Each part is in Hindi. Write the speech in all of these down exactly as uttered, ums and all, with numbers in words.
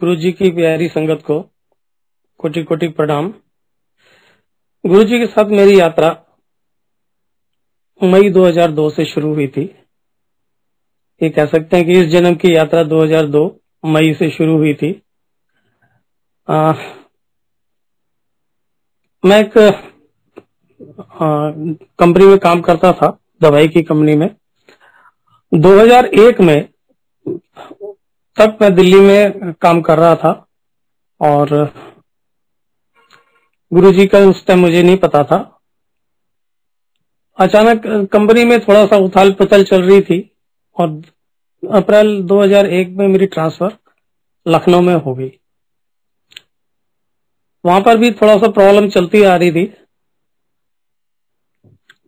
गुरु जी की प्यारी संगत को कोटि कोटि प्रणाम। गुरु जी के साथ मेरी यात्रा मई दो हज़ार दो से शुरू हुई थी। ये कह सकते हैं कि इस जन्म की यात्रा दो हज़ार दो मई से शुरू हुई थी। आ, मैं एक कंपनी में काम करता था, दवाई की कंपनी में। दो हज़ार एक में तब मैं दिल्ली में काम कर रहा था और गुरुजी का उस टाइम मुझे नहीं पता था। अचानक कंपनी में थोड़ा सा उथल पुथल चल रही थी और अप्रैल दो हज़ार एक में मेरी ट्रांसफर लखनऊ में हो गई। वहां पर भी थोड़ा सा प्रॉब्लम चलती आ रही थी।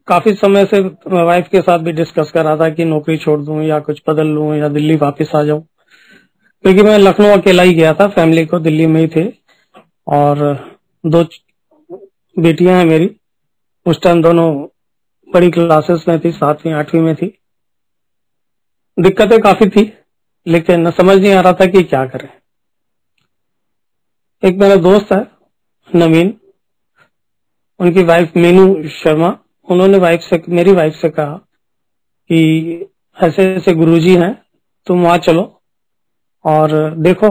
काफी समय से वाइफ के साथ भी डिस्कस कर रहा था कि नौकरी छोड़ दूं या कुछ बदल लूं या दिल्ली वापस आ जाऊं, क्योंकि मैं लखनऊ अकेला ही गया था, फैमिली को दिल्ली में ही थे और दो बेटियां हैं मेरी। उस टाइम दोनों बड़ी क्लासेस में थी, सातवीं आठवीं में थी। दिक्कतें काफी थी लेकिन समझ नहीं आ रहा था कि क्या करें। एक मेरा दोस्त है नवीन, उनकी वाइफ मीनू शर्मा, उन्होंने वाइफ से मेरी वाइफ से कहा कि ऐसे ऐसे गुरुजी हैं, तुम वहां चलो और देखो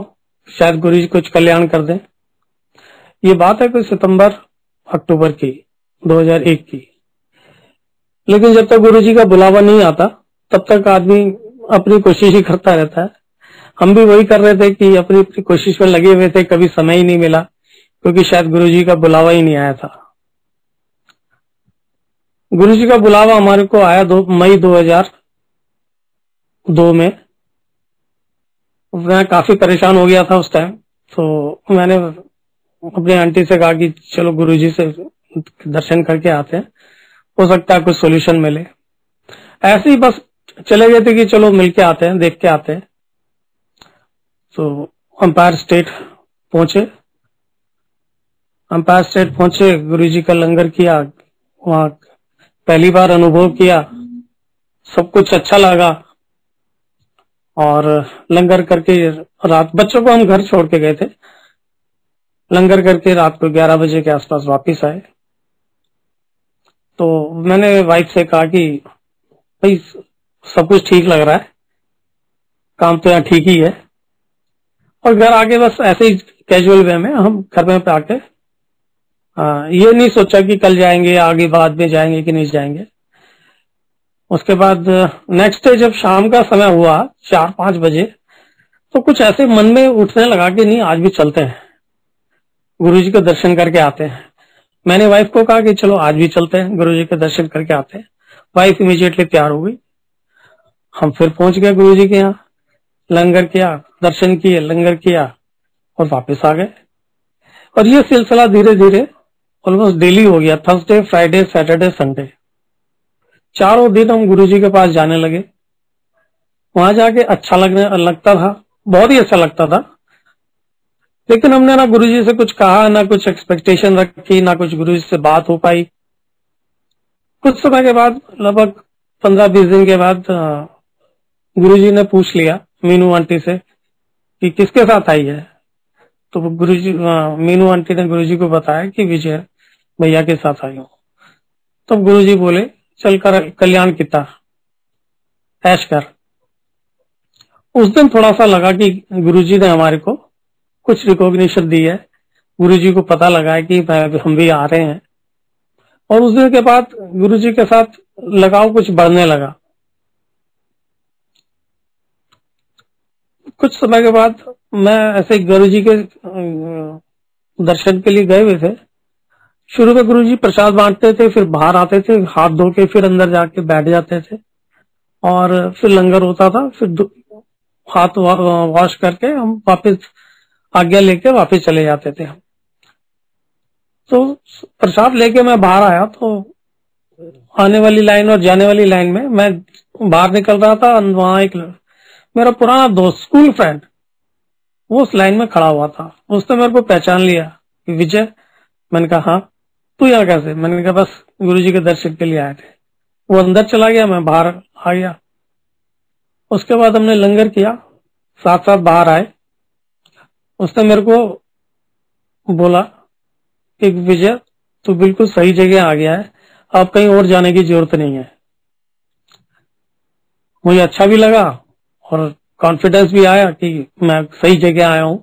शायद गुरुजी कुछ कल्याण कर दें। ये बात है कोई सितंबर अक्टूबर की दो हज़ार एक की। लेकिन जब तक गुरुजी का बुलावा नहीं आता तब तक आदमी अपनी कोशिश ही करता रहता है। हम भी वही कर रहे थे कि अपनी अपनी कोशिश में लगे हुए थे, कभी समय ही नहीं मिला क्योंकि शायद गुरुजी का बुलावा ही नहीं आया था। गुरुजी का बुलावा हमारे को आया दो मई दो हज़ार दो में। मैं काफी परेशान हो गया था उस टाइम, तो मैंने अपने आंटी से कहा कि चलो गुरुजी से दर्शन करके आते हैं, हो सकता है कुछ सॉल्यूशन मिले। ऐसे ही बस चले गए थे कि चलो मिलके आते हैं, देख के आते हैं। तो एम्पायर स्टेट पहुंचे एम्पायर स्टेट पहुंचे गुरुजी का लंगर किया, वहां पहली बार अनुभव किया, सब कुछ अच्छा लगा। और लंगर करके रात, बच्चों को हम घर छोड़ के गए थे, लंगर करके रात को ग्यारह बजे के आसपास वापस आए। तो मैंने वाइफ से कहा कि भाई सब कुछ ठीक लग रहा है, काम तो यहाँ ठीक ही है। और घर आके बस ऐसे ही कैजुअल वे में हम घर में आके ये नहीं सोचा कि कल जाएंगे, आगे बाद में जाएंगे कि नहीं जाएंगे। उसके बाद नेक्स्ट डे जब शाम का समय हुआ चार पांच बजे, तो कुछ ऐसे मन में उठने लगा कि नहीं आज भी चलते हैं, गुरुजी के दर्शन करके आते हैं। मैंने वाइफ को कहा कि चलो आज भी चलते हैं, गुरुजी के दर्शन करके आते हैं। वाइफ इमीडिएटली तैयार हो गई। हम फिर पहुंच गए गुरुजी के यहाँ, लंगर किया, दर्शन किए, लंगर किया और वापस आ गए। और ये सिलसिला धीरे धीरे ऑलमोस्ट डेली हो गया। थर्सडे, फ्राइडे, सैटरडे, संडे, चारों दिन हम गुरुजी के पास जाने लगे। वहां जाके अच्छा लगने लगता था, बहुत ही अच्छा लगता था। लेकिन हमने ना गुरुजी से कुछ कहा, ना कुछ एक्सपेक्टेशन रखी, ना कुछ गुरुजी से बात हो पाई। कुछ समय के बाद, लगभग पंद्रह बीस दिन के बाद, गुरुजी ने पूछ लिया मीनू आंटी से कि किसके साथ आई है। तो गुरुजी, मीनू आंटी ने गुरुजी को बताया कि विजय भैया के साथ आई हूँ। तब गुरुजी बोले चल कर कल्याण किता ऐश कर। उस दिन थोड़ा सा लगा कि गुरुजी ने हमारे को कुछ रिकॉग्निशन दी है, गुरुजी को पता लगा है कि हम भी आ रहे हैं। और उस दिन के बाद गुरुजी के साथ लगाव कुछ बढ़ने लगा। कुछ समय के बाद मैं ऐसे गुरुजी के दर्शन के लिए गए हुए थे। शुरू में गुरुजी प्रसाद बांटते थे, फिर बाहर आते थे, हाथ धो के फिर अंदर जाके बैठ जाते थे और फिर लंगर होता था। फिर हाथ वॉश करके हम वापस आज्ञा लेके वापस चले जाते थे। हम तो प्रसाद लेके मैं बाहर आया, तो आने वाली लाइन और जाने वाली लाइन में मैं बाहर निकल रहा था। वहां एक मेरा पुराना दोस्त, स्कूल फ्रेंड, वो उस लाइन में खड़ा हुआ था। उसने मेरे को पहचान लिया कि विजय। मैंने कहा हाँ, तू यहाँ कैसे? मैंने कहा बस गुरुजी के दर्शन के लिए आए थे। वो अंदर चला गया, मैं बाहर आ गया। उसके बाद हमने लंगर किया, साथ साथ बाहर आए। उसने मेरे को बोला कि विजय तो बिल्कुल सही जगह आ गया है, आप कहीं और जाने की जरूरत नहीं है। मुझे अच्छा भी लगा और कॉन्फिडेंस भी आया कि मैं सही जगह आया हूँ,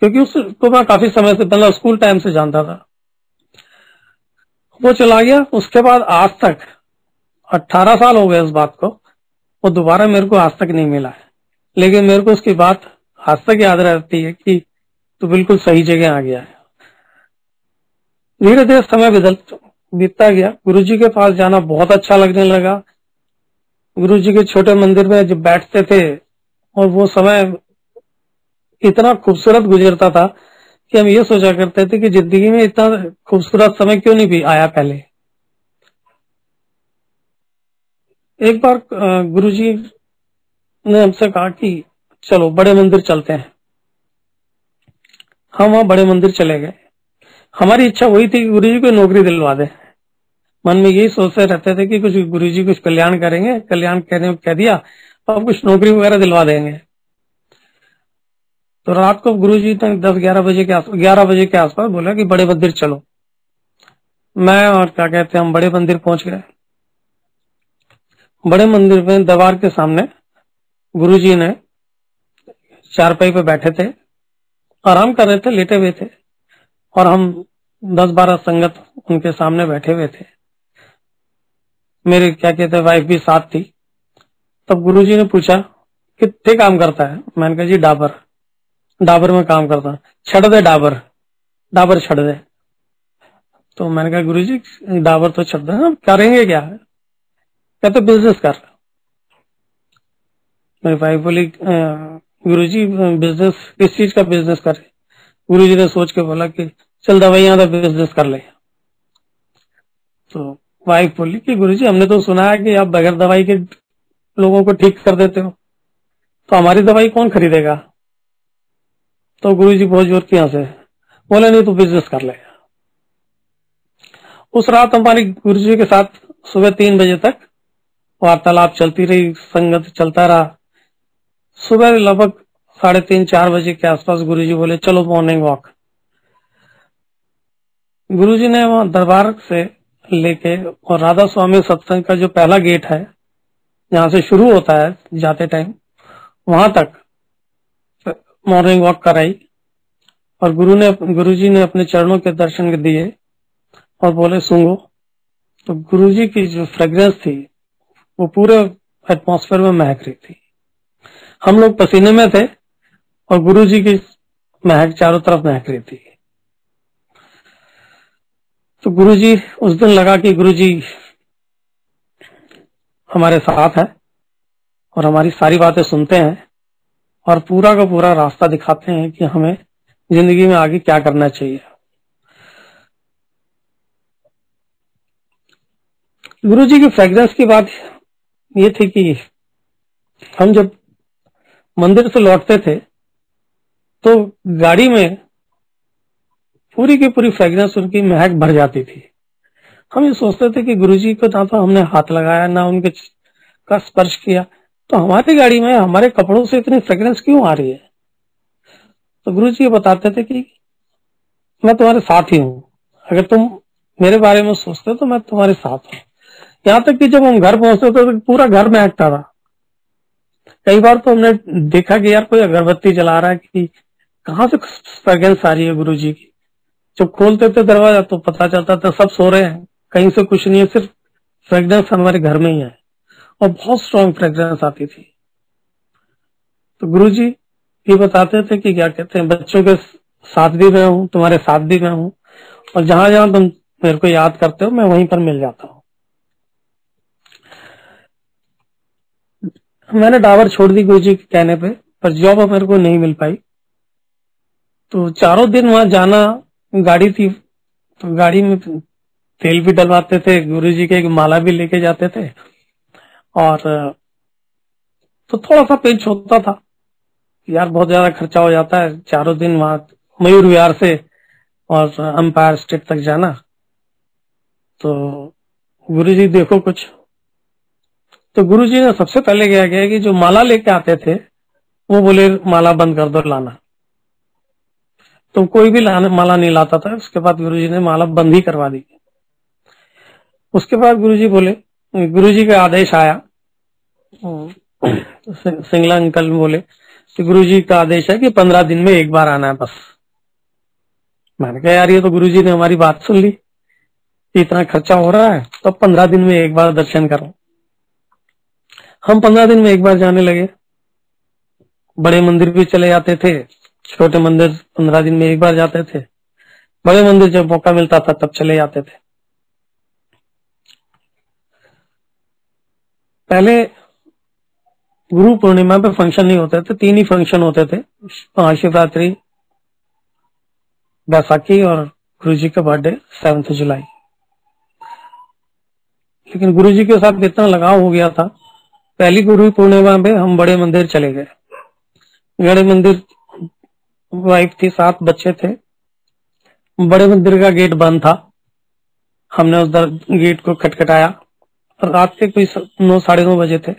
क्योंकि उसको मैं काफी समय से पहले स्कूल टाइम से जानता था। वो चला गया। उसके बाद आज तक अठारह साल हो गए इस बात को, वो दोबारा मेरे को आज तक नहीं मिला है, लेकिन मेरे को उसकी बात आज तक याद रहती है कि तो बिल्कुल सही जगह आ गया है। धीरे धीरे समय बदल बीतता गया। गुरुजी के पास जाना बहुत अच्छा लगने लगा। गुरुजी के छोटे मंदिर में जब बैठते थे और वो समय इतना खूबसूरत गुजरता था कि हम ये सोचा करते थे कि जिंदगी में इतना खूबसूरत समय क्यों नहीं भी आया पहले। एक बार गुरुजी ने हमसे कहा कि चलो बड़े मंदिर चलते हैं। हम वहां बड़े मंदिर चले गए। हमारी इच्छा वही थी कि गुरुजी को नौकरी दिलवा दे। मन में यही सोचते रहते थे कि कुछ गुरुजी कुछ कल्याण करेंगे, कल्याण कहने कह दिया, अब कुछ नौकरी वगैरह दिलवा देंगे। तो रात को गुरुजी तक दस ग्यारह बजे के आसपास ग्यारह बजे के आसपास बोला कि बड़े मंदिर चलो। मैं और क्या कहते हैं हम बड़े मंदिर पहुंच गए। बड़े मंदिर में दरबार के सामने गुरुजी ने चारपाई पे बैठे थे, आराम कर रहे थे, लेटे हुए थे, और हम दस बारह संगत उनके सामने बैठे हुए थे। मेरे क्या कहते वाइफ भी साथ थी। तब गुरुजी ने पूछा कितने काम करता है? मैंने कहा जी डाबर डाबर में काम करता है। छड़ दे डाबर डाबर छड़ दे। तो मैंने कहा गुरुजी डाबर तो छड़ दे, हम करेंगे क्या? कहते बिजनेस कर। मेरी वाइफ बोली गुरुजी बिजनेस किस चीज का बिजनेस करे? गुरुजी ने सोच के बोला कि चल दवाइयां का बिजनेस कर ले। तो वाइफ बोली कि गुरुजी हमने तो सुना है कि आप बगैर दवाई के लोगों को ठीक कर देते हो, तो हमारी दवाई कौन खरीदेगा? तो गुरुजी बहुत जोर की हंसे, बोले नहीं तो बिजनेस कर ले। उस रात हमारी गुरुजी के साथ सुबह तीन बजे तक वार्तालाप चलती रही, संगत चलता रहा। सुबह लगभग साढ़े तीन चार बजे के आसपास गुरुजी बोले चलो मॉर्निंग वॉक। गुरुजी ने वहां दरबार से लेके और राधा स्वामी सत्संग का जो पहला गेट है जहां से शुरू होता है जाते टाइम, वहां तक मॉर्निंग वॉक कराई। और गुरु ने गुरुजी ने अपने चरणों के दर्शन दिए और बोले सूंघो। तो गुरुजी की जो फ्रेग्रेंस थी वो पूरे एटमॉस्फेयर में महक रही थी। हम लोग पसीने में थे और गुरुजी की महक चारों तरफ महक रही थी। तो गुरुजी उस दिन लगा कि गुरुजी हमारे साथ है और हमारी सारी बातें सुनते हैं और पूरा का पूरा रास्ता दिखाते हैं कि हमें जिंदगी में आगे क्या करना चाहिए। गुरुजी की फ्रेग्रेंस की बात ये थी कि हम जब मंदिर से लौटते थे तो गाड़ी में पूरी की पूरी फ्रेग्रेंस उनकी महक भर जाती थी। हम ये सोचते थे कि गुरुजी को ना तो हमने हाथ लगाया ना उनके का स्पर्श किया, तो हमारी गाड़ी में हमारे कपड़ों से इतनी फ्रेग्रेंस क्यों आ रही है? तो गुरुजी ये बताते थे कि मैं तुम्हारे साथ ही हूँ, अगर तुम मेरे बारे में सोचते हो तो मैं तुम्हारे साथ हूँ। यहाँ तक कि जब हम घर पहुंचते थे तो पूरा घर महकता था। कई बार तो हमने देखा कि यार कोई अगरबत्ती जला रहा है कि कहाँ से फ्रेग्रेंस आ रही है गुरुजी की। जब खोलते थे दरवाजा तो पता चलता था सब सो रहे हैं, कहीं से कुछ नहीं है, सिर्फ फ्रेग्रेंस हमारे घर में ही है और बहुत स्ट्रांग फ्रेग्रेंस आती थी। तो गुरुजी ये बताते थे कि क्या कहते हैं बच्चों के साथ भी मैं हूँ, तुम्हारे साथ भी मैं हूँ, और जहां जहां तुम मेरे को याद करते हो मैं वहीं पर मिल जाता हूँ। मैंने डाबर छोड़ दी गुरुजी के कहने पे, पर जॉब मेरे को नहीं मिल पाई। तो चारों दिन वहां जाना, गाड़ी थी तो गाड़ी में तेल भी डलवाते थे, गुरुजी के एक माला भी लेके जाते थे, और तो थोड़ा सा पेंच होता था यार, बहुत ज्यादा खर्चा हो जाता है चारों दिन वहां मयूर विहार से और एम्पायर स्टेट तक जाना। तो गुरुजी देखो कुछ। तो गुरुजी ने सबसे पहले क्या किया कि जो माला लेके आते थे वो बोले माला बंद कर दो लाना। तो कोई भी माला नहीं लाता था। उसके बाद गुरुजी ने माला बंद ही करवा दी। उसके बाद गुरुजी बोले, गुरुजी का आदेश आया, सिंगला अंकल बोले तो गुरुजी का आदेश है कि पंद्रह दिन में एक बार आना है बस। मैंने कहा यार ये तो गुरुजी ने हमारी बात सुन ली, इतना खर्चा हो रहा है तो पंद्रह दिन में एक बार दर्शन करो। हम पंद्रह दिन में एक बार जाने लगे, बड़े मंदिर भी चले जाते थे, छोटे मंदिर पंद्रह दिन में एक बार जाते थे, बड़े मंदिर जब मौका मिलता था तब चले जाते थे। पहले गुरु पूर्णिमा पे फंक्शन नहीं होते थे, तीन ही फंक्शन होते थे, महाशिवरात्रि, बैसाखी और गुरुजी का बर्थडे सात जुलाई। लेकिन गुरुजी के साथ इतना लगाव हो गया था, पहली गुरु पूर्णिमा में हम बड़े मंदिर चले गए। बड़े मंदिर, वाइफ थी, सात बच्चे थे। बड़े मंदिर का गेट बंद था, हमने उस गेट को खटखटाया। रात के कोई नौ साढ़े नौ बजे थे।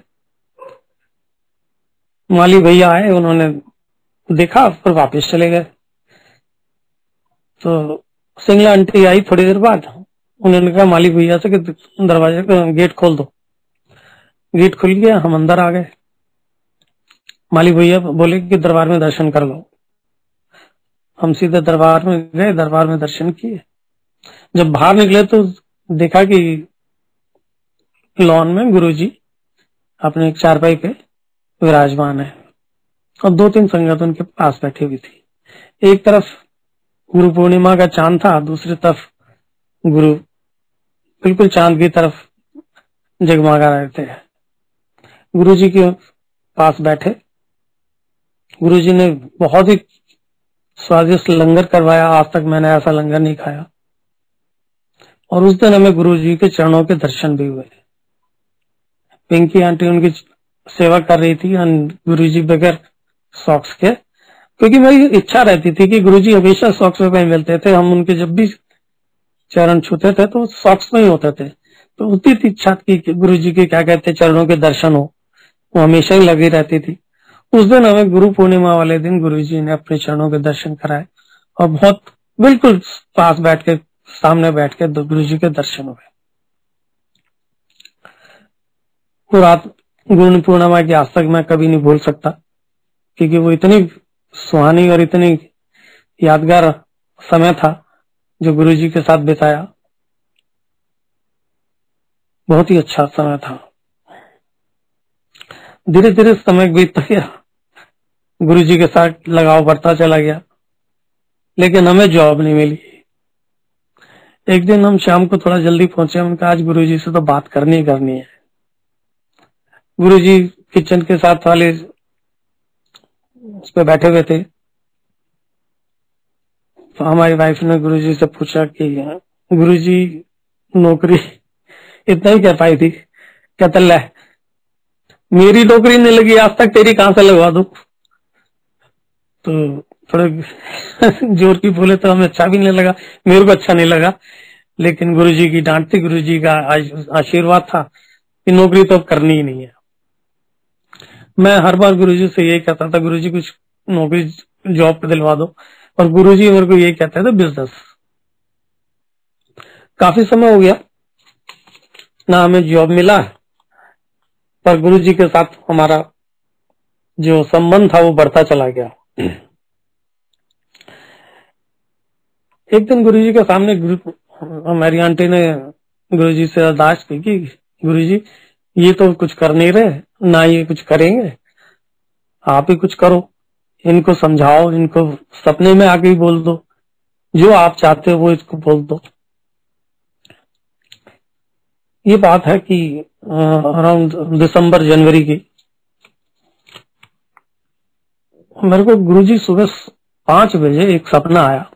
माली भैया आए, उन्होंने देखा फिर वापस चले गए। तो सिंगला आंटी आई थोड़ी देर बाद, उन्होंने कहा माली भैया से कि दरवाजे का गेट खोल दो। गेट खुल गया, हम अंदर आ गए। माली भैया बोले कि दरबार में दर्शन कर लो। हम सीधे दरबार में गए, दरबार में दर्शन किए। जब बाहर निकले तो देखा कि लॉन में गुरुजी अपने चारपाई पे विराजमान है और दो तीन संगत उनके पास बैठी हुई थी। एक तरफ गुरु पूर्णिमा का चांद था, दूसरी तरफ गुरु बिल्कुल चांद की तरफ जगमगा रहे थे। गुरुजी के पास बैठे, गुरुजी ने बहुत ही स्वादिष्ट लंगर करवाया। आज तक मैंने ऐसा लंगर नहीं खाया। और उस दिन हमें गुरुजी के चरणों के दर्शन भी हुए। पिंकी आंटी उनकी सेवा कर रही थी गुरुजी बगैर सॉक्स के, क्योंकि मेरी इच्छा रहती थी कि गुरुजी हमेशा सॉक्स में मिलते थे। हम उनके जब भी चरण छूते थे तो सॉक्स में ही होते थे। तो उतनी इच्छा थी कि गुरुजी के क्या कहते चरणों के दर्शन हो, वो हमेशा ही लगी रहती थी। उस दिन हमें गुरु पूर्णिमा वाले दिन गुरुजी ने अपने चरणों के दर्शन कराए और बहुत बिल्कुल पास बैठ के, सामने बैठ के गुरुजी के दर्शन हुए। तो रात गुरु पूर्णिमा की आज तक मैं कभी नहीं भूल सकता, क्योंकि वो इतनी सुहानी और इतनी यादगार समय था जो गुरुजी के साथ बिताया। बहुत ही अच्छा समय था। धीरे धीरे समय बीतता गया, गुरुजी के साथ लगाव बढ़ता चला गया, लेकिन हमें जॉब नहीं मिली। एक दिन हम शाम को थोड़ा जल्दी पहुंचे, उनका आज गुरुजी से तो बात करनी ही करनी है। गुरुजी किचन के साथ वाले उस पे बैठे हुए थे। तो हमारी वाइफ ने गुरुजी से पूछा कि गुरुजी नौकरी, इतना ही कह पाई थी, कहता ले मेरी नौकरी नहीं लगी आज तक, तेरी कहां से लगवा दू। तो थोड़े जोर की बोले तो हमें अच्छा भी नहीं लगा, मेरे को अच्छा नहीं लगा, लेकिन गुरुजी की डांट थी, गुरुजी का आशीर्वाद था कि नौकरी तो अब करनी ही नहीं है। मैं हर बार गुरुजी से यही कहता था गुरुजी कुछ नौकरी जॉब पे दिलवा दो, और गुरुजी मेरे को यही कहते थे बिजनेस। काफी समय हो गया ना हमें जॉब मिला, पर गुरुजी के साथ हमारा जो संबंध था वो बढ़ता चला गया। एक दिन गुरुजी के सामने हमारी आंटी ने गुरुजी से अरदास की कि गुरुजी ये तो कुछ कर नहीं रहे, ना ये कुछ करेंगे, आप ही कुछ करो, इनको समझाओ, इनको सपने में आके बोल दो जो आप चाहते हो वो इसको बोल दो। ये बात है कि अराउंड दिसंबर जनवरी की, मेरे को गुरुजी सुबह पांच बजे एक सपना आया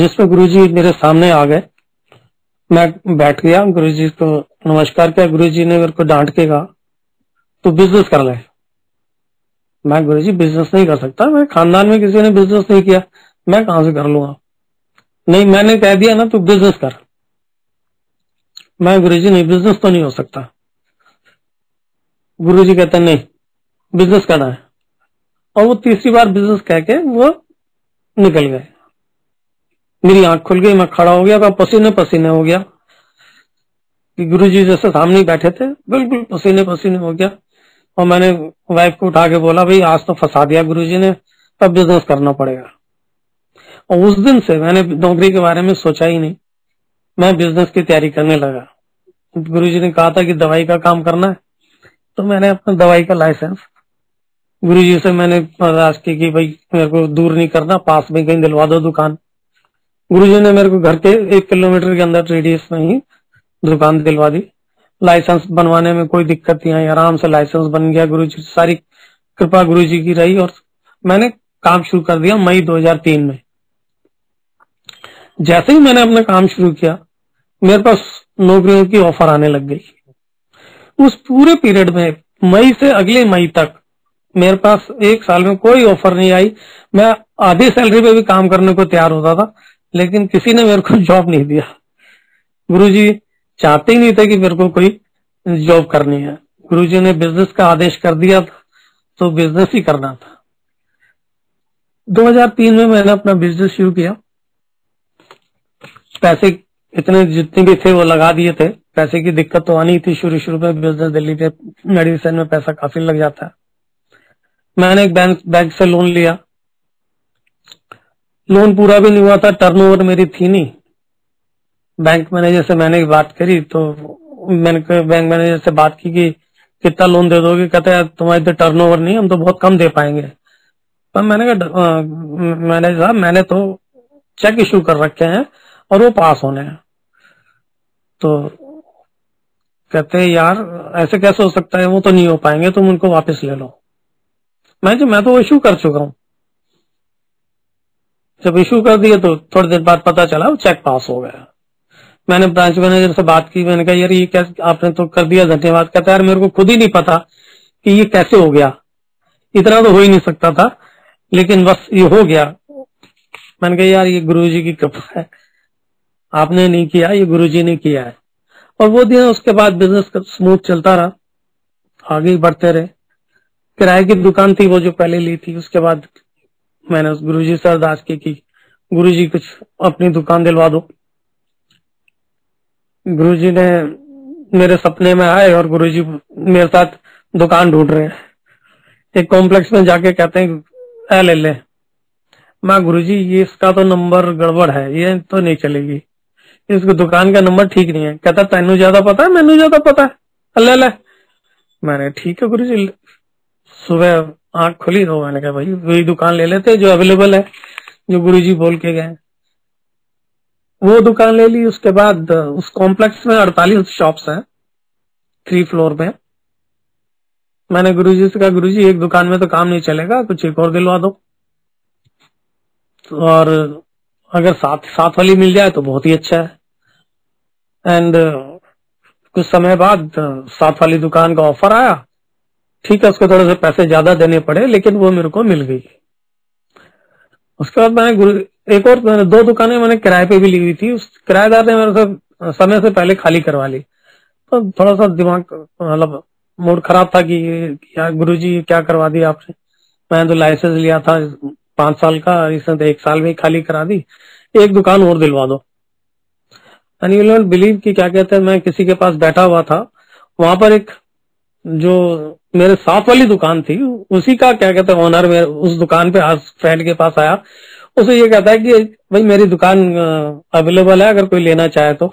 जिसमें गुरुजी मेरे सामने आ गए। मैं बैठ गया, गुरुजी को नमस्कार किया। गुरुजी ने मेरे को डांट के कहा तू बिजनेस कर ले। मैं गुरुजी बिजनेस नहीं कर सकता, मेरे खानदान में किसी ने बिजनेस नहीं किया, मैं कहां से कर लूंगा। नहीं, मैंने कह दिया ना तू बिजनेस कर। मैं गुरुजी नहीं, बिजनेस तो नहीं हो सकता। गुरुजी कहते नहीं बिजनेस करना है, और वो तीसरी बार बिजनेस कह के वो निकल गए। मेरी आंख खुल गई, मैं खड़ा हो गया, पसीने पसीने हो गया कि गुरुजी जैसे सामने बैठे थे, बिल्कुल पसीने पसीने हो गया। और मैंने वाइफ को उठा के बोला, भाई आज तो फंसा दिया गुरुजी ने, तब बिजनेस करना पड़ेगा। और उस दिन से मैंने नौकरी के बारे में सोचा ही नहीं, मैं बिजनेस की तैयारी करने लगा। गुरुजी ने कहा था कि दवाई का काम करना है, तो मैंने अपना दवाई का लाइसेंस गुरुजी से मैंने अर्ज की कि भाई मेरे को दूर नहीं करना, पास में कहीं दिलवा दो दुकान। गुरुजी ने मेरे को घर के एक किलोमीटर के अंदर रेडियस में ही दुकान दिलवा दी। लाइसेंस बनवाने में कोई दिक्कत नहीं आई, आराम से लाइसेंस बन गया। गुरुजी सारी कृपा गुरुजी की रही और मैंने काम शुरू कर दिया मई दो हजार तीन में। जैसे ही मैंने अपना काम शुरू किया, मेरे पास नौकरियों की ऑफर आने लग गई। उस पूरे पीरियड में मई से अगले मई तक मेरे पास एक साल में कोई ऑफर नहीं आई। मैं आधी सैलरी पे भी काम करने को तैयार होता था, लेकिन किसी ने मेरे को जॉब नहीं दिया। गुरुजी चाहते ही नहीं थे कि मेरे को कोई जॉब करनी है। गुरुजी ने बिजनेस का आदेश कर दिया था, तो बिजनेस ही करना था। दो हजार तीन में मैंने अपना बिजनेस शुरू किया। पैसे इतने जितने भी थे वो लगा दिए थे। पैसे की दिक्कत तो आनी थी शुरू शुरू में, बिजनेस दिल्ली पे मेडिसिन में पैसा काफी लग जाता है। मैंने एक बैंक बैंक से लोन लिया। लोन पूरा भी नहीं हुआ था, टर्नओवर मेरी थी नहीं। बैंक मैनेजर से मैंने बात करी, तो मैंने बैंक मैनेजर से बात की कि कितना लोन दे दोगे। कहते हैं तुम्हारी तो टर्नओवर नहीं, हम तो बहुत कम दे पाएंगे। पर मैंने कहा मैनेजर साहब, मैंने तो चेक इशू कर रखे हैं और वो पास होने हैं। तो कहते यार ऐसे कैसे हो सकता है, वो तो नहीं हो पाएंगे, तुम उनको वापस ले लो। मैं जो मैं तो इशू कर चुका हूँ। जब इशू कर दिए तो थोड़ी देर बाद पता चला वो चेक पास हो गया। मैंने ब्रांच मैनेजर से बात की, मैंने कहा यार ये कैसे आपने तो कर दिया, धन्यवाद। कहता यार मेरे को खुद ही नहीं पता कि ये कैसे हो गया, इतना तो हो ही नहीं सकता था, लेकिन बस ये हो गया। मैंने कहा यार ये गुरुजी की कृपा है, आपने नहीं किया, ये गुरुजी ने किया है। और वो दिन उसके बाद बिजनेस स्मूथ चलता रहा, आगे बढ़ते रहे। किराए की दुकान थी वो जो पहले ली थी, उसके बाद मैंने उस गुरुजी से अरदास की कि गुरुजी कुछ अपनी दुकान दिलवा दो। गुरुजी ने मेरे सपने में आए और गुरुजी मेरे साथ दुकान ढूंढ रहे हैं। एक कॉम्प्लेक्स में जाके कहते हैं ले ले। माँ गुरुजी ये इसका तो नंबर गड़बड़ है, ये तो नहीं चलेगी, इसको दुकान का नंबर ठीक नहीं है। कहता तेनू ज्यादा पता है, मैनू ज्यादा पता है, ले ले। मैंने ठीक है गुरुजी। सुबह आंख खुली तो मैंने कहा भाई वही दुकान ले लेते जो अवेलेबल है, जो गुरुजी बोल के गए। वो दुकान ले ली। उसके बाद उस कॉम्प्लेक्स में अड़तालीस शॉप्स हैं, थ्री फ्लोर में। मैंने गुरुजी से कहा गुरुजी एक दुकान में तो काम नहीं चलेगा, कुछ एक और दिलवा दो, और अगर साथ साथ वाली मिल जाए तो बहुत ही अच्छा है। एंड कुछ समय बाद साथ वाली दुकान का ऑफर आया। ठीक है, उसको थोड़े से पैसे ज्यादा देने पड़े, लेकिन वो मेरे को मिल गई। उसके बाद मैंने गुरु एक और मैंने दो दुकानें मैंने किराए पे भी ली हुई थी। उस किराएदार ने मेरे से समय से पहले खाली करवा ली। तो थोड़ा सा दिमाग मतलब मूड खराब था कि यार गुरुजी क्या करवा दिया आपने, मैंने तो लाइसेंस लिया था पांच साल का, इसने तो एक साल में खाली करा दी, एक दुकान और दिलवा दो। एंड यू डोंट बिलीव कि क्या कहते हैं, मैं किसी के पास बैठा हुआ था, वहां पर एक जो मेरे साथ वाली दुकान थी उसी का क्या कहते हैं ऑनर मेरे उस दुकान पे आज फ्रेंड के पास आया। उसे ये कहता है कि भाई मेरी दुकान अवेलेबल है, अगर कोई लेना चाहे तो।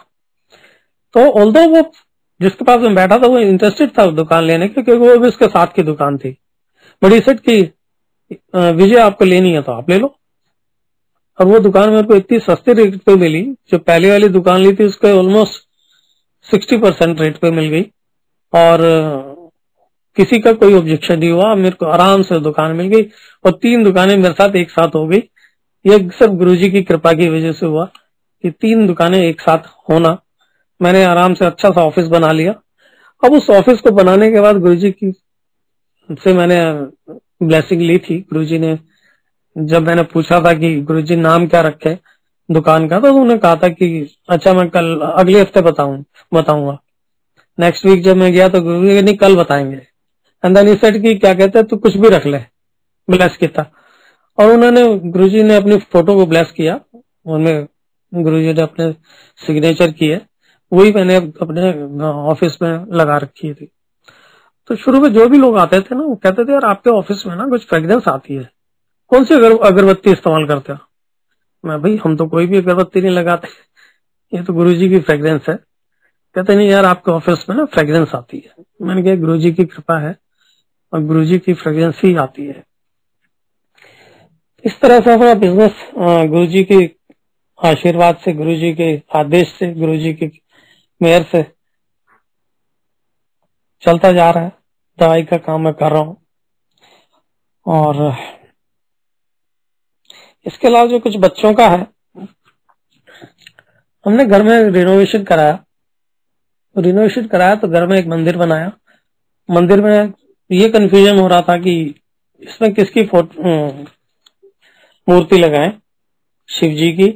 तो ऑल्दो वो जिसके पास मैं बैठा था वो इंटरेस्टेड था दुकान लेने के, क्योंकि वो भी उसके साथ की दुकान थी। बट ही सेड कि विजय आपको लेनी है तो आप ले लो। और वो दुकान मेरे को इतनी सस्ते रेट पे मिली, जो पहले वाली दुकान ली थी उसके ऑलमोस्ट सिक्सटी परसेंट रेट पे मिल गई। और किसी का कोई ऑब्जेक्शन नहीं हुआ, मेरे को आराम से दुकान मिल गई। और तीन दुकानें मेरे साथ एक साथ हो गई। ये सब गुरुजी की कृपा की वजह से हुआ कि तीन दुकानें एक साथ होना। मैंने आराम से अच्छा सा ऑफिस बना लिया। अब उस ऑफिस को बनाने के बाद गुरुजी की से मैंने ब्लेसिंग ली थी। गुरुजी ने जब मैंने पूछा था कि गुरुजी नाम क्या रखे दुकान का, तो उन्होंने कहा था कि अच्छा मैं कल अगले हफ्ते बताऊं बताऊंगा। नेक्स्ट वीक जब मैं गया तो गुरुजी नहीं कल बताएंगे। एंड देन ही सेड कि क्या कहते हैं तू कुछ भी रख ले, ब्लेस किया। और उन्होंने गुरुजी ने अपनी फोटो को ब्लेस किया, उनमें गुरुजी ने अपने सिग्नेचर किए, वही मैंने अपने ऑफिस में लगा रखी थी। तो शुरू में जो भी लोग आते थे ना वो कहते थे यार आपके ऑफिस में ना कुछ फ्रेग्रेंस आती है, कौन सी अगर, अगरबत्ती इस्तेमाल करते हो? मैं भाई हम तो कोई भी अगरबत्ती नहीं लगाते, ये तो गुरुजी की फ्रेग्रेंस है। कहते नहीं यार आपके ऑफिस में ना फ्रेग्रेंस आती है। मैंने कहा गुरुजी की कृपा है और गुरुजी की फ्रेग्रेंस ही आती है। इस तरह से अपना बिजनेस गुरुजी के आशीर्वाद से, गुरुजी के आदेश से, गुरुजी के मेहर से चलता जा रहा है। दवाई का काम मैं कर रहा हूँ और इसके अलावा जो कुछ बच्चों का है, हमने घर में रिनोवेशन कराया। रिनोवेशन कराया तो घर में एक मंदिर बनाया। मंदिर में ये कंफ्यूजन हो रहा था कि इसमें किसकी फोटो मूर्ति लगाएं, शिव जी की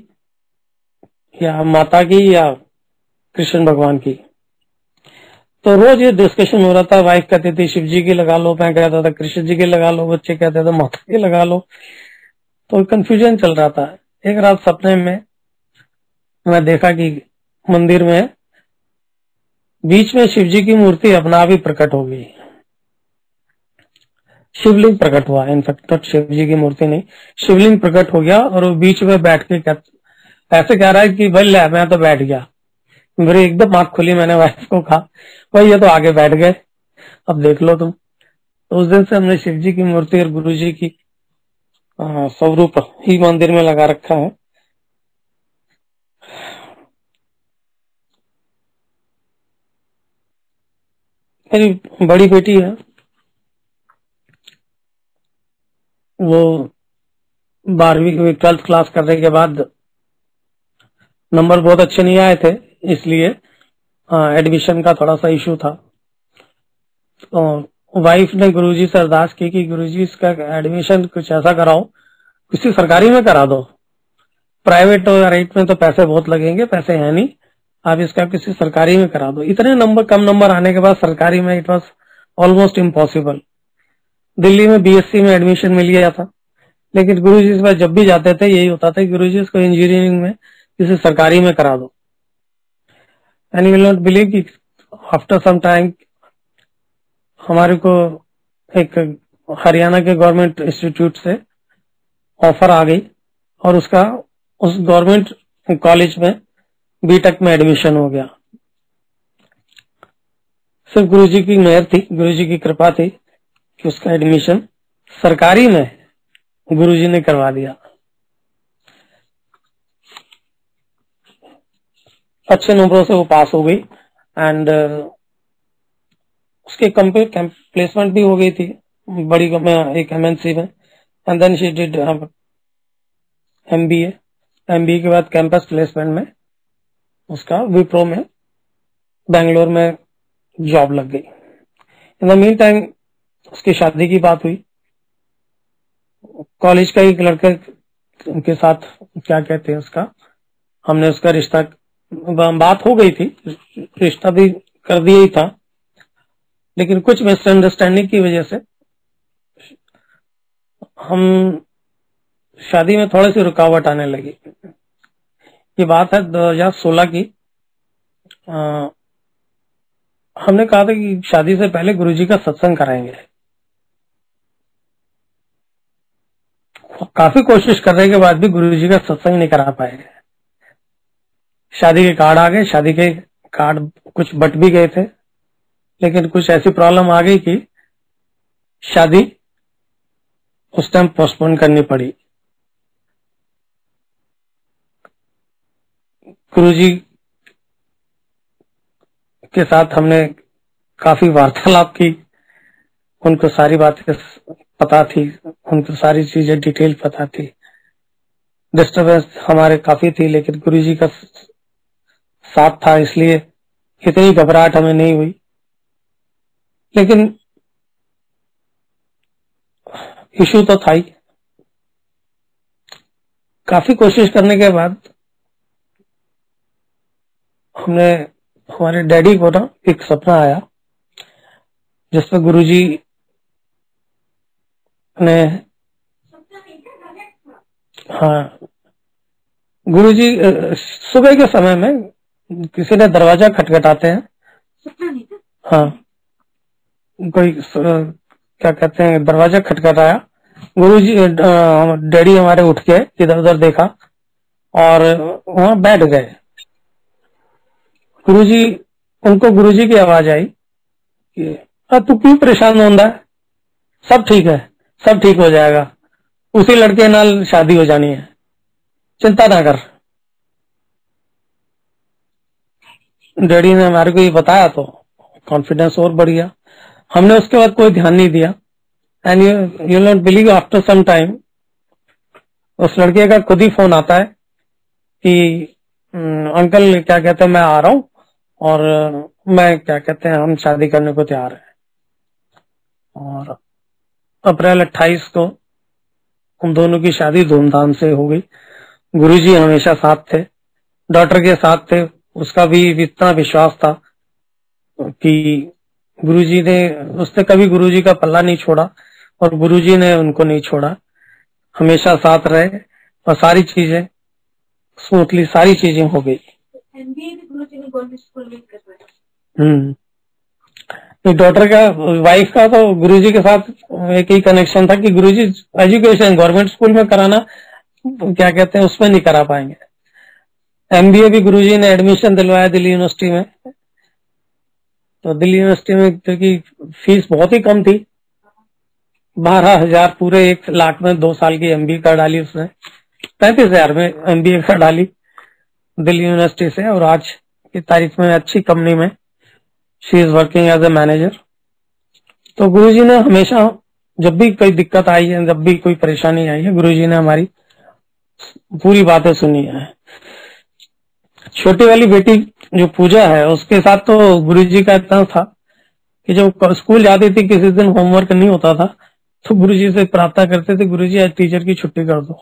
या माता की या कृष्ण भगवान की। तो रोज ये डिस्कशन हो रहा था। वाइफ कहती थी शिव जी की लगा लो, मैं कहता था कृष्ण जी की लगा लो, बच्चे कहते थे माता की लगा लो। तो कंफ्यूजन चल रहा था। एक रात सपने में मैं देखा कि मंदिर में बीच में शिव जी की मूर्ति अपना आप ही प्रकट हो गई, शिवलिंग प्रकट हुआ। इनफेक्ट तो शिव जी की मूर्ति नहीं, शिवलिंग प्रकट हो गया और वो बीच में बैठ के कहते ऐसे कह रहा है कि भाई ले मैं तो बैठ गया। मेरी एकदम आंख खुली, मैंने वाइफ को कहा भाई ये तो आगे बैठ गए, अब देख लो तुम। तो उस दिन से हमने शिव जी की मूर्ति और गुरु जी की स्वरूप ही मंदिर में लगा रखा है। मेरी बड़ी बेटी है, वो बारहवीं ट्वेल्थ क्लास करने के बाद नंबर बहुत अच्छे नहीं आए थे, इसलिए एडमिशन का थोड़ा सा इशू था। तो वाइफ ने गुरुजी से अरदास की कि गुरुजी इसका एडमिशन कुछ ऐसा कराओ, किसी सरकारी में करा दो, प्राइवेट और रेट में तो पैसे बहुत लगेंगे, पैसे हैं नहीं, आप इसका किसी सरकारी में करा दो। इतने नंबर कम नंबर आने के बाद सरकारी में it was almost impossible. Delhi में बीएससी में एडमिशन मिल गया था, लेकिन गुरुजी इस बार जब भी जाते थे यही होता था, गुरुजी इसको इंजीनियरिंग में किसी सरकारी में करा दो। And you will not believe कि आफ्टर सम टाइम हमारे को एक हरियाणा के गवर्नमेंट इंस्टीट्यूट से ऑफर आ गई और उसका उस गवर्नमेंट कॉलेज में बीटेक में एडमिशन हो गया। सिर्फ गुरुजी की मेहर थी, गुरुजी की कृपा थी कि उसका एडमिशन सरकारी में गुरुजी ने करवा दिया। अच्छे नंबरों से वो पास हो गई एंड उसके प्लेसमेंट भी हो गई थी बड़ी एक एमएनसी में। And then she did MBA. MBA के बाद कैंपस प्लेसमेंट में उसका विप्रो में बेंगलोर में जॉब लग गई। इन द मीन टाइम उसकी शादी की बात हुई। कॉलेज का एक लड़के के साथ क्या कहते हैं उसका, हमने उसका रिश्ता बात हो गई थी, रिश्ता भी कर दिया ही था, लेकिन कुछ मिसअंडरस्टैंडिंग की वजह से हम शादी में थोड़ी सी रुकावट आने लगी। ये बात है दो हज़ार सोलह की। आ, हमने कहा था कि शादी से पहले गुरुजी का सत्संग कराएंगे। काफी कोशिश करने के बाद भी गुरुजी का सत्संग नहीं करा पाए। शादी के कार्ड आ गए, शादी के कार्ड कुछ बट भी गए थे, लेकिन कुछ ऐसी प्रॉब्लम आ गई कि शादी उस टाइम पोस्टपोन करनी पड़ी। गुरुजी के साथ हमने काफी वार्तालाप की, उनको सारी बातें पता थी, उनको सारी चीजें डिटेल पता थी। डिस्टर्बेंस हमारे काफी थी, लेकिन गुरुजी का साथ था इसलिए इतनी घबराहट हमें नहीं हुई। लेकिन इशू तो था ही। काफी कोशिश करने के बाद हमने हमारे डैडी को ना एक सपना आया जिसमें गुरुजी ने हाँ गुरुजी, सुबह के समय में किसी ने दरवाजा खटखटाते हैं। हाँ, कोई क्या कहते हैं, दरवाजा खटखटाया। गुरुजी डैडी हमारे उठ के इधर उधर देखा और वहां बैठ गए। गुरुजी, उनको गुरुजी की आवाज आई कि तू क्यों परेशान होंदा है, सब ठीक है, सब ठीक हो जाएगा, उसी लड़के नाल शादी हो जानी है, चिंता ना कर। डैडी ने हमारे को ये बताया तो कॉन्फिडेंस और बढ़ गया। हमने उसके बाद कोई ध्यान नहीं दिया। And you you not believe, after some time उस लड़के का खुद ही फोन आता है कि अंकल क्या कहते हैं, मैं आ रहा हूं और मैं क्या कहते हैं हम शादी करने को तैयार हैं। और अप्रैल अट्ठाईस को हम दोनों की शादी धूमधाम से हो गई। गुरुजी हमेशा साथ थे, डॉक्टर के साथ थे। उसका भी इतना विश्वास था कि गुरुजी ने, उसने कभी गुरुजी का पल्ला नहीं छोड़ा और गुरुजी ने उनको नहीं छोड़ा, हमेशा साथ रहे और सारी चीजें स्मूथली सारी चीजें हो गई। हम्म डॉक्टर का, वाइफ का तो गुरुजी के साथ एक ही कनेक्शन था कि गुरुजी एजुकेशन गवर्नमेंट स्कूल में कराना क्या कहते हैं उसमें नहीं करा पाएंगे। एमबीए भी गुरुजी ने एडमिशन दिलवाया दिल्ली यूनिवर्सिटी में। तो दिल्ली यूनिवर्सिटी में क्योंकि फीस बहुत ही कम थी, बारह हजार पूरे एक लाख में दो साल की एमबीए कर डाली उसने, पैंतीस हजार में एमबीए कर डाली दिल्ली यूनिवर्सिटी से। और आज की तारीख में अच्छी कंपनी में she is working as a manager. तो गुरुजी ने हमेशा, जब भी कोई दिक्कत आई है, जब भी कोई परेशानी आई है, गुरुजी ने हमारी पूरी बातें सुनी है। छोटी वाली बेटी जो पूजा है, उसके साथ तो गुरुजी का इतना था कि जब स्कूल जाती थी, किसी दिन होमवर्क नहीं होता था तो गुरुजी से प्रार्थना करते थे, गुरुजी आज टीचर की छुट्टी कर दो।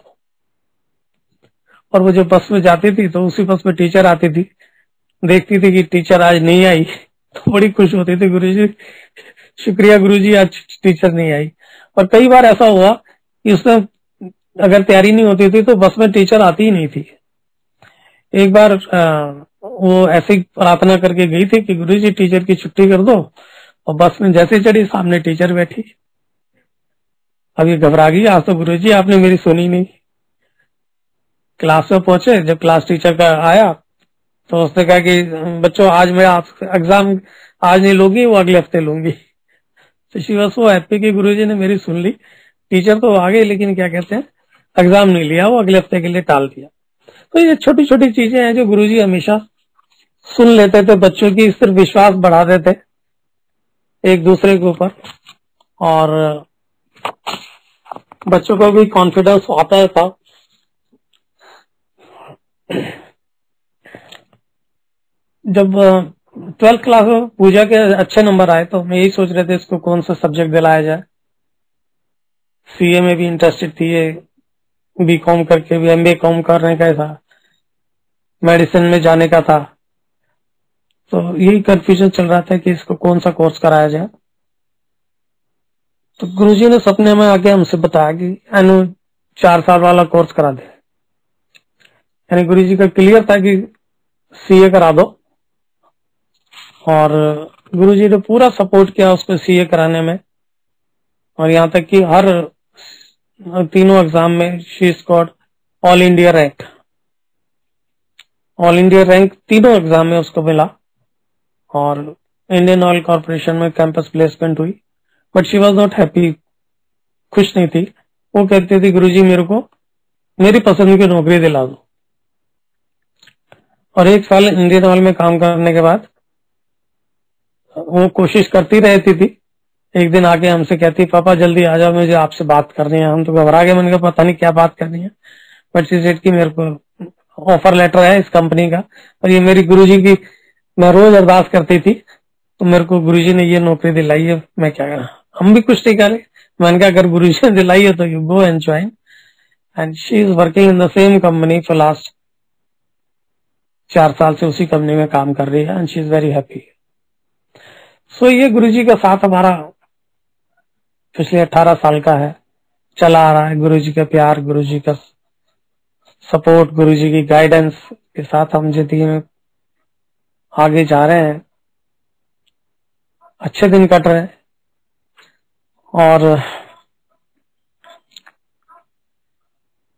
और वो जब बस में जाती थी तो उसी बस में टीचर आती थी, देखती थी कि टीचर आज नहीं आई तो बड़ी खुश होती थी, गुरुजी शुक्रिया गुरुजी आज टीचर नहीं आई। और कई बार ऐसा हुआ कि उसने अगर तैयारी नहीं होती थी तो बस में टीचर आती ही नहीं थी। एक बार आ, वो ऐसी प्रार्थना करके गई थी कि गुरुजी टीचर की छुट्टी कर दो, और बस में जैसे चढ़ी सामने टीचर बैठी। अब ये घबरा गई, आज तो गुरुजी आपने मेरी सुनी नहीं। क्लास में पहुंचे, जब क्लास टीचर का आया तो उसने कहा कि बच्चों आज मैं आप एग्जाम आज नहीं लूंगी, वो अगले हफ्ते लूंगी। तो शी वाज सो हैप्पी कि गुरुजी ने मेरी सुन ली, टीचर तो आ गई लेकिन क्या कहते हैं एग्जाम नहीं लिया, वो अगले हफ्ते के लिए टाल दिया। तो ये छोटी छोटी चीजें हैं जो गुरुजी हमेशा सुन लेते थे, बच्चों की सिर्फ विश्वास बढ़ा देते एक दूसरे के ऊपर, और बच्चों को भी कॉन्फिडेंस आता था। जब ट्वेल्थ क्लास में पूजा के अच्छे नंबर आए तो हम यही सोच रहे थे इसको कौन सा सब्जेक्ट दिलाया जाए। सीए में भी इंटरेस्टेड थी ये, बी कॉम करके भी एम बी कॉम करने का था, मेडिसिन में जाने का था। तो यही कंफ्यूजन चल रहा था कि इसको कौन सा कोर्स कराया जाए। तो गुरुजी ने सपने में आके हमसे बताया कि अनु चार साल वाला कोर्स करा दे। यानी गुरुजी का क्लियर था कि सीए करा दो, और गुरुजी ने पूरा सपोर्ट किया उसको सीए कराने में। और यहाँ तक कि हर तीनों एग्जाम में she scored all India rank, all India rank तीनों एग्जाम में उसको मिला। और इंडियन ऑयल कॉर्पोरेशन में कैंपस प्लेसमेंट हुई, but she was not happy, खुश नहीं थी। वो कहती थी गुरुजी मेरे को मेरी पसंद की नौकरी दिला दो। और एक साल इंडियन ऑयल में काम करने के बाद वो कोशिश करती रहती थी। एक दिन आके हमसे कहती, पापा जल्दी आ जाओ, मुझे आपसे बात करनी है। हम तो घबरा गए, मैंने कहा पता नहीं क्या बात करनी है। बट शी सेड कि मेरे को ऑफर लेटर है इस कंपनी का, और ये मेरी गुरुजी की मैं रोज अरदास करती थी, तो मेरे को गुरुजी ने ये नौकरी दिलाई है, मैं क्या करा। हम भी कुछ नहीं करे, मैंने कहा अगर गुरुजी ने दिलाई है तो you go and join. And she is working in the same company for last चार साल से, उसी कंपनी में काम कर रही है, and she is very happy. So ये गुरुजी का साथ हमारा पिछले अठारह साल का है, चला आ रहा है। गुरुजी का प्यार, गुरुजी का सपोर्ट, गुरुजी की गाइडेंस के साथ हम जिंदगी में आगे जा रहे हैं, अच्छे दिन कट रहे हैं। और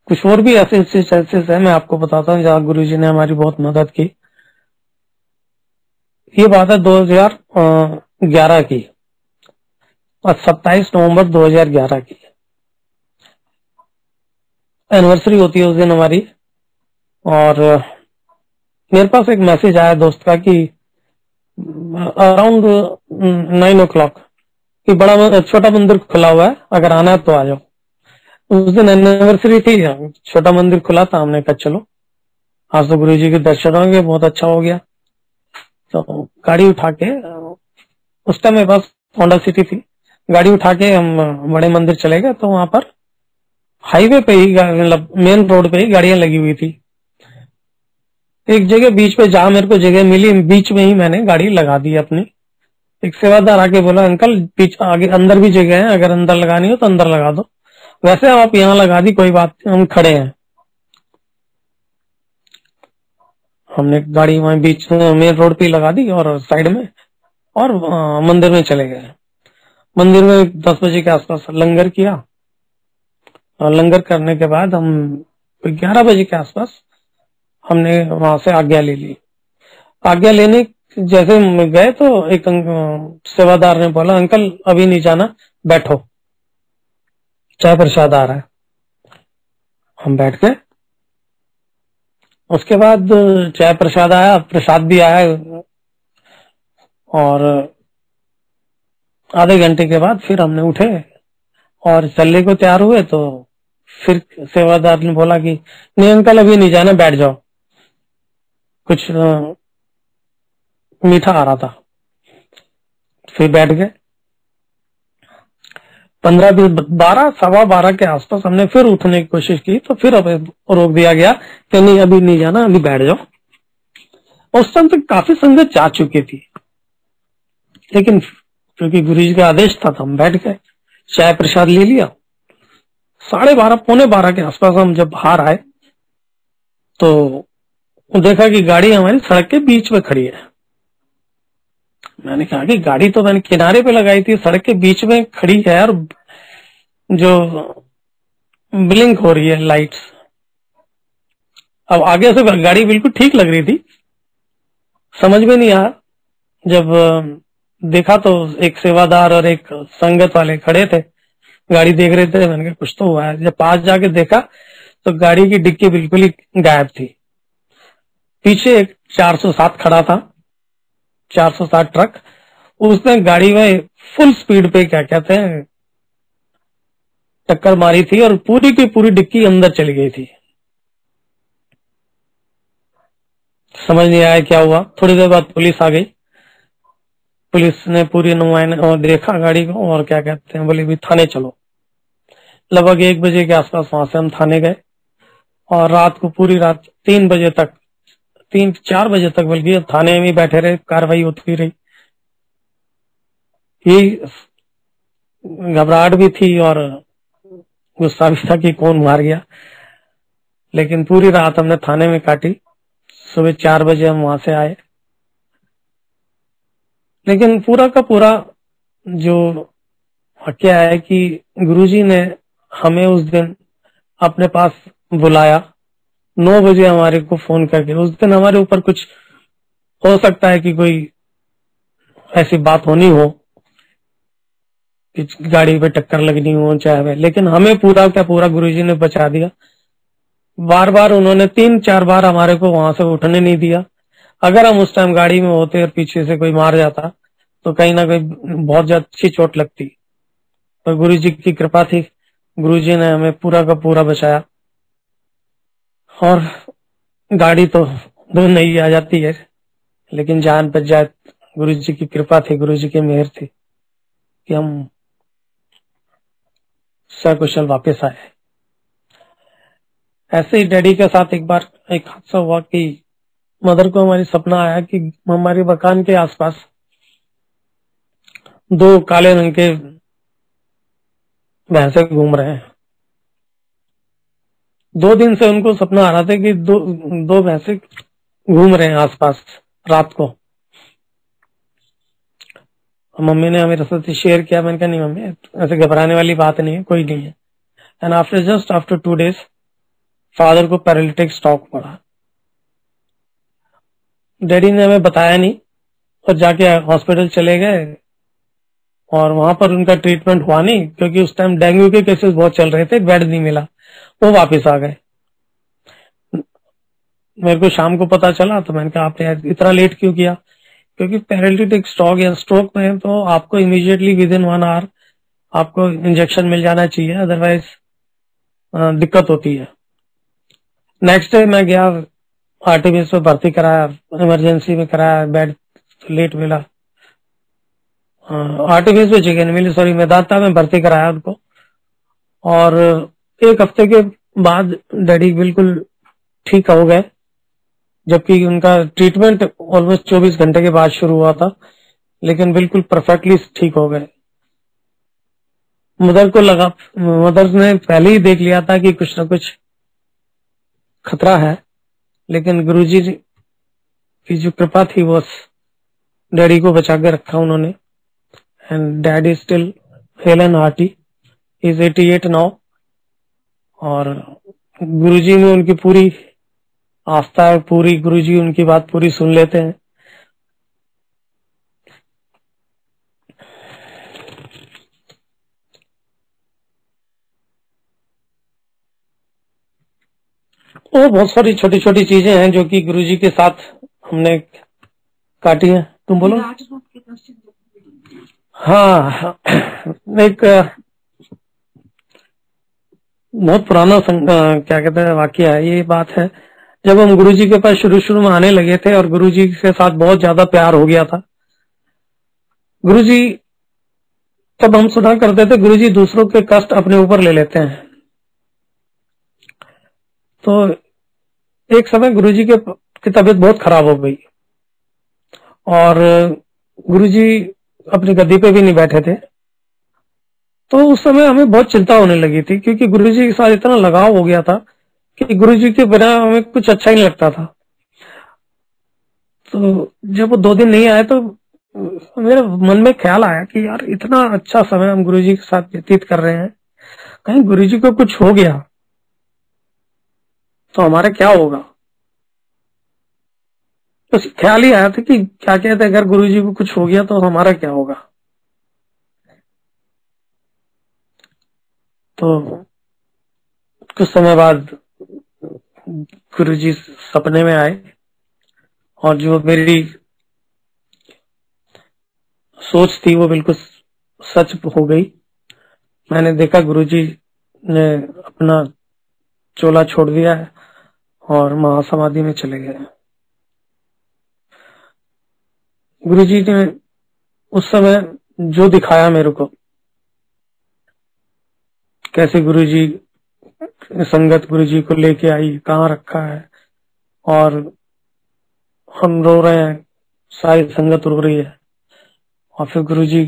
कुछ और भी ऐसे इंस्टेंसेस हैं, मैं आपको बताता हूँ, जहाँ गुरुजी ने हमारी बहुत मदद की। ये बात है दो हज़ार ग्यारह की और सत्ताईस नवंबर दो हज़ार ग्यारह की एनिवर्सरी होती है उस दिन हमारी। और मेरे पास एक मैसेज आया दोस्त का कि अराउंड नाइन ओ क्लॉक कि बड़ा छोटा मंदिर खुला हुआ है, अगर आना है तो आ जाओ। उस दिन एनिवर्सरी थी, छोटा मंदिर खुला था, हमने कहा चलो आज तो गुरु जी के दर्शन होंगे, बहुत अच्छा हो गया। तो गाड़ी उठा के, उस टाइम मेरे पास होंडा सिटी थी, गाड़ी उठा के हम बड़े मंदिर चले गए। तो वहां पर हाईवे पे ही, मतलब मेन रोड पे ही गाड़ियां लगी हुई थी। एक जगह बीच पे जहां मेरे को जगह मिली, बीच में ही मैंने गाड़ी लगा दी अपनी। एक सेवादार आके बोला, अंकल बीच आगे अंदर भी जगह है, अगर अंदर लगानी हो तो अंदर लगा दो, वैसे आप यहाँ लगा दी, कोई बात नहीं, हम खड़े हैं। हमने गाड़ी वहीं बीच मेन रोड पे लगा दी और साइड में, और मंदिर में चले गए। मंदिर में दस बजे के आसपास लंगर किया, और लंगर करने के बाद हम ग्यारह बजे के आसपास हमने वहां से आज्ञा ले ली। आज्ञा लेने जैसे गए तो एक सेवादार ने बोला, अंकल अभी नहीं जाना, बैठो, चाय प्रसाद आ रहा है। हम बैठ गए। उसके बाद चाय प्रसाद आया, प्रसाद भी आया, और आधे घंटे के बाद फिर हमने उठे और चलने को तैयार हुए। तो फिर सेवादार ने बोला कि नहीं अंकल अभी नहीं जाना, बैठ जाओ, कुछ मीठा आ रहा था। फिर बैठ गए। पंद्रह बीस बारह सवा बारह के आसपास हमने फिर उठने की कोशिश की, तो फिर रोक दिया गया कि नहीं अभी नहीं जाना, अभी बैठ जाओ। उस टाइम तक काफी संगत जा चुकी थी, लेकिन क्योंकि गुरुजी का आदेश था तो हम बैठ गए, चाय प्रसाद ले लिया। साढ़े बारह पौने बारह के आसपास हम जब बाहर आए तो देखा कि गाड़ी हमारी सड़क के बीच में खड़ी है। मैंने कहा कि गाड़ी तो मैंने किनारे पे लगाई थी, सड़क के बीच में खड़ी है और जो ब्लिंक हो रही है लाइट्स। अब आगे से गाड़ी बिल्कुल ठीक लग रही थी, समझ में नहीं आया। जब देखा तो एक सेवादार और एक संगत वाले खड़े थे, गाड़ी देख रहे थे। मैंने कहा कुछ तो हुआ है। जब पास जाके देखा तो गाड़ी की डिक्की बिल्कुल ही गायब थी। पीछे एक चार सौ सात खड़ा था, चार सौ साठ ट्रक, उसने गाड़ी में फुल स्पीड पे क्या कहते हैं टक्कर मारी थी और पूरी की पूरी डिक्की अंदर चली गई थी। समझ नहीं आया क्या हुआ। थोड़ी देर बाद पुलिस आ गई, पुलिस ने पूरी नुमाइंदगी देखा गाड़ी को और क्या कहते हैं बोले भी थाने चलो। लगभग एक बजे के आसपास वहां से हम थाने गए और रात को पूरी रात तीन बजे तक तीन चार बजे तक बल्कि थाने में बैठे रहे, कार्रवाई होती रही। ये घबराहट भी थी और गुस्सा भी था कि कौन मार गया, लेकिन पूरी रात हमने थाने में काटी। सुबह चार बजे हम वहां से आए, लेकिन पूरा का पूरा जो क्या है कि गुरुजी ने हमें उस दिन अपने पास बुलाया। नौ बजे हमारे को फोन करके, उस दिन हमारे ऊपर कुछ हो सकता है कि कोई ऐसी बात होनी हो कि गाड़ी पे टक्कर लगनी हो चाहे, लेकिन हमें पूरा क्या पूरा गुरुजी ने बचा दिया। बार बार उन्होंने तीन चार बार हमारे को वहां से उठने नहीं दिया। अगर हम उस टाइम गाड़ी में होते और पीछे से कोई मार जाता तो कहीं ना कहीं बहुत ज्यादा अच्छी चोट लगती, पर गुरुजी की कृपा थी, गुरुजी ने हमें पूरा का पूरा बचाया। और गाड़ी तो दूर नहीं आ जाती है, लेकिन जान पर जात गुरुजी की कृपा थी, गुरुजी की मेहर थी कि हम सकुशल वापस आए। ऐसे ही डैडी के साथ एक बार एक हादसा हुआ कि मदर को हमारी सपना आया कि हमारे मकान के आसपास दो काले रंग के भैंसे घूम रहे हैं। दो दिन से उनको सपना आ रहा था कि दो दो भैंसे घूम रहे हैं आसपास रात को। मम्मी ने मेरे साथ शेयर किया, मैंने कहा नहीं मम्मी ऐसे घबराने वाली बात नहीं है, कोई नहीं है। And after just after two days father को पैरालिटिक स्ट्रोक पड़ा। डैडी ने हमें बताया नहीं और जाके हॉस्पिटल चले गए और वहां पर उनका ट्रीटमेंट हुआ नहीं क्योंकि उस टाइम डेंगू के केसेस बहुत चल रहे थे, बेड नहीं मिला, वो वापस आ गए। मेरे को शाम को पता चला तो मैंने कहा आपने इतना लेट क्यों किया, क्योंकि पैरालिटिक स्ट्रोक या स्ट्रोक में तो आपको immediately within one hour आपको इंजेक्शन मिल जाना चाहिए, अदरवाइज दिक्कत होती है। नेक्स्ट डे मैं गया, आरटीबीएस में भर्ती कराया, इमरजेंसी में कराया, बेड लेट मिला। आरटीबीएस में जगह नहीं मिली, सॉरी मेदांता में भर्ती कराया उनको। और एक हफ्ते के बाद डैडी बिल्कुल ठीक हो गए, जबकि उनका ट्रीटमेंट ऑलमोस्ट चौबीस घंटे के बाद शुरू हुआ था, लेकिन बिल्कुल परफेक्टली ठीक हो गए। मदर को लगा, मदर ने पहले ही देख लिया था कि कुछ ना कुछ खतरा है, लेकिन गुरुजी की जो कृपा थी वो डैडी को बचा के रखा उन्होंने। And daddy still hale and hearty, is अठासी नाउ। और गुरुजी में उनकी पूरी आस्था है, पूरी गुरुजी उनकी बात पूरी सुन लेते हैं। और बहुत सारी छोटी छोटी चीजें हैं जो कि गुरुजी के साथ हमने काटी हैं। तुम बोलो। हाँ, एक बहुत पुराना क्या कहते हैं वाकया है, ये बात है जब हम गुरुजी के पास शुरू शुरू में आने लगे थे और गुरुजी के साथ बहुत ज्यादा प्यार हो गया था। गुरुजी तब हम सुना करते थे गुरुजी दूसरों के कष्ट अपने ऊपर ले लेते हैं। तो एक समय गुरुजी के की तबीयत बहुत खराब हो गई और गुरुजी अपनी गद्दी पे भी नहीं बैठे थे। तो उस समय हमें बहुत चिंता होने लगी थी क्योंकि गुरुजी के साथ इतना लगाव हो गया था कि गुरुजी के बिना हमें कुछ अच्छा ही नहीं लगता था। तो जब वो दो दिन नहीं आए तो मेरे मन में ख्याल आया कि यार इतना अच्छा समय हम गुरुजी के साथ व्यतीत कर रहे हैं, कहीं गुरुजी को कुछ हो गया तो हमारा क्या होगा। तो ख्याल ही आया था कि क्या कहते हैं अगर गुरुजी को कुछ हो गया तो हमारा क्या होगा। तो कुछ समय बाद गुरुजी सपने में आए और जो मेरी सोच थी वो बिल्कुल सच हो गई। मैंने देखा गुरुजी ने अपना चोला छोड़ दिया है और महासमाधि में चले गए। गुरुजी ने उस समय जो दिखाया मेरे को, कैसे गुरुजी संगत गुरुजी को लेके आई, कहाँ रखा है और हम रो रहे हैं, सारी संगत रो रही है। और फिर गुरुजी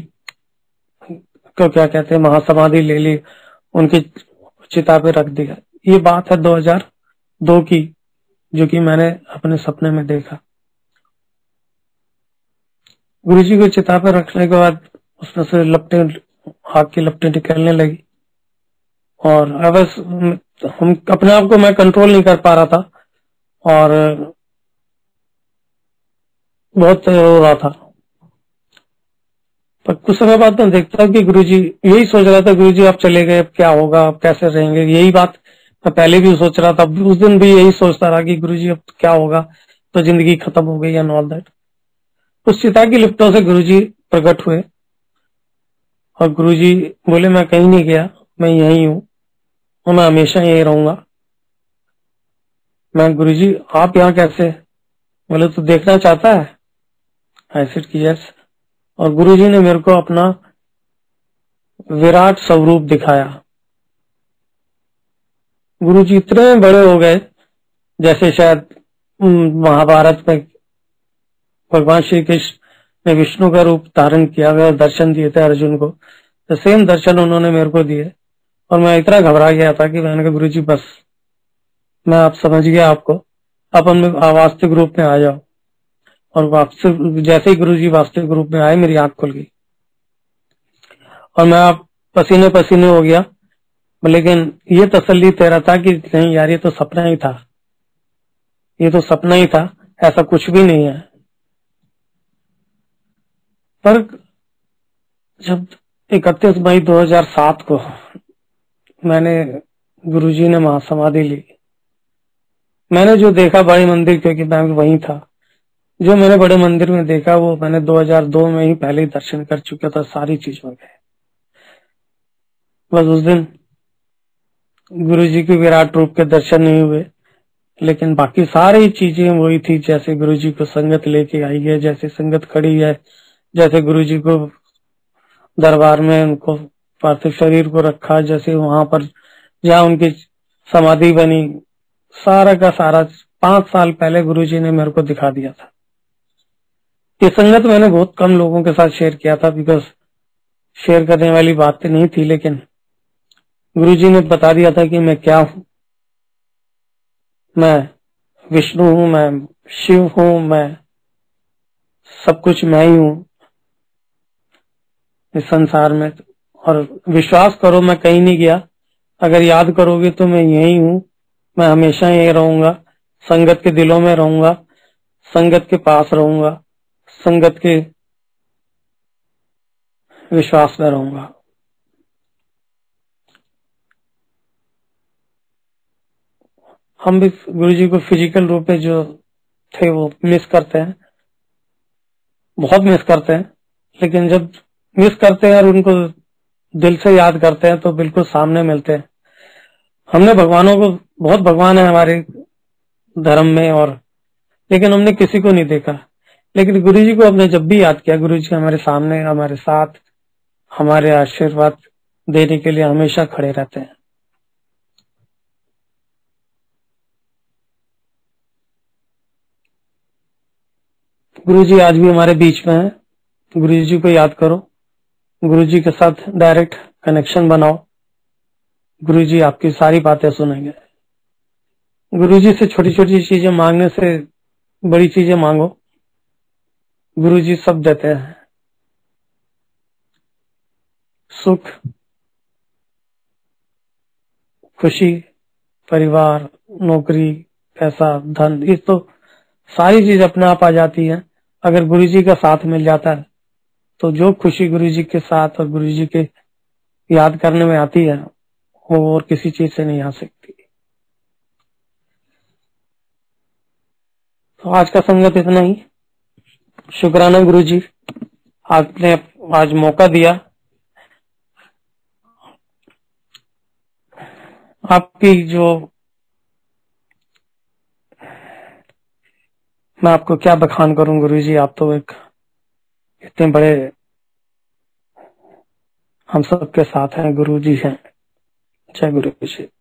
को क्या कहते हैं महासमाधि ले ली, उनकी चिता पे रख दिया। ये बात है दो हज़ार दो की, जो कि मैंने अपने सपने में देखा। गुरुजी को चिता पर रखने के बाद उसमें से लपटे, आग की लपटे निकलने लगी और बस हम अपने आप को मैं कंट्रोल नहीं कर पा रहा था और बहुत रो रहा था। पर कुछ समय बाद मैं देखता हूँ कि गुरुजी, यही सोच रहा था गुरुजी आप चले गए, क्या होगा, आप कैसे रहेंगे। यही बात मैं पहले भी सोच रहा था, उस दिन भी यही सोचता रहा कि गुरुजी अब क्या होगा, तो जिंदगी खत्म हो गई एंड ऑल दैट। उस चिता की लिपटों से गुरुजी प्रकट हुए और गुरुजी बोले मैं कहीं नहीं गया, मैं यहीं हूँ और मैं हमेशा यहीं रहूंगा। मैं गुरुजी आप यहाँ कैसे, बोले तू देखना चाहता है। आई सेड कि यस। और गुरुजी ने मेरे को अपना विराट स्वरूप दिखाया। गुरुजी इतने बड़े हो गए जैसे शायद महाभारत में भगवान श्री कृष्ण ने विष्णु का रूप धारण किया गया, दर्शन दिए थे अर्जुन को, तो सेम दर्शन उन्होंने मेरे को दिए। और मैं इतना घबरा गया था कि मैंने कहा गुरुजी बस मैं आप समझ गया आपको। आप हम वास्तविक ग्रुप में आ जाओ। और वापस जैसे ही गुरुजी वास्तविक ग्रुप में आए मेरी आंख खुल गई और मैं आप पसीने पसीने हो गया, लेकिन ये तसल्ली तेरा था कि नहीं यार ये तो सपना ही था, ये तो सपना ही था, ऐसा कुछ भी नहीं है। पर जब इकतीस मई दो हजार सात को मैंने गुरुजी ने महासमाधि ली, मैंने जो देखा बड़े मंदिर, क्योंकि मैं वहीं था, जो मैंने बड़े मंदिर में देखा वो मैंने दो हजार दो में ही पहले ही दर्शन कर चुका था सारी चीजों के। बस उस दिन गुरुजी के विराट रूप के दर्शन नहीं हुए, लेकिन बाकी सारी चीजें वही थी जैसे गुरुजी को संगत लेके आई है, जैसे संगत खड़ी है, जैसे गुरुजी को दरबार में उनको पार्थिव शरीर को रखा, जैसे वहां पर जहाँ उनकी समाधि बनी, सारा का सारा पांच साल पहले गुरुजी ने मेरे को दिखा दिया था। ये संगत मैंने बहुत कम लोगों के साथ शेयर किया था, बिकॉज शेयर करने वाली बात नहीं थी, लेकिन गुरुजी ने बता दिया था कि मैं क्या हूँ। मैं विष्णु हूँ, मैं शिव हूँ, मैं सब कुछ मैं ही हूँ इस संसार में। और विश्वास करो मैं कहीं नहीं गया, अगर याद करोगे तो मैं यही हूँ, मैं हमेशा यही रहूंगा, संगत के दिलों में रहूंगा, संगत के पास रहूंगा, संगत के विश्वास में रहूंगा। हम भी गुरुजी को फिजिकल रूप में जो थे वो मिस करते हैं, बहुत मिस करते हैं, लेकिन जब मिस करते हैं और उनको दिल से याद करते हैं तो बिल्कुल सामने मिलते हैं। हमने भगवानों को, बहुत भगवान है हमारे धर्म में, और लेकिन हमने किसी को नहीं देखा, लेकिन गुरुजी को हमने जब भी याद किया गुरुजी हमारे सामने, हमारे साथ, हमारे आशीर्वाद देने के लिए हमेशा खड़े रहते हैं। गुरुजी आज भी हमारे बीच में हैं। गुरुजी को याद करो, गुरुजी के साथ डायरेक्ट कनेक्शन बनाओ, गुरुजी आपकी सारी बातें सुनेंगे। गुरुजी से छोटी छोटी चीजें मांगने से बड़ी चीजें मांगो, गुरुजी सब देते हैं, सुख, खुशी, परिवार, नौकरी, पैसा, धन, ये तो सारी चीज अपने आप आ जाती है। अगर गुरुजी का साथ मिल जाता है तो जो खुशी गुरुजी के साथ और गुरुजी के याद करने में आती है वो और किसी चीज से नहीं आ सकती। तो आज का संगत इतना ही। शुक्राना गुरुजी, आपने आज मौका दिया, आपकी जो, मैं आपको क्या बखान करूं गुरुजी, आप तो एक इतने बड़े हम सबके साथ हैं, गुरुजी हैं। जय गुरु जी।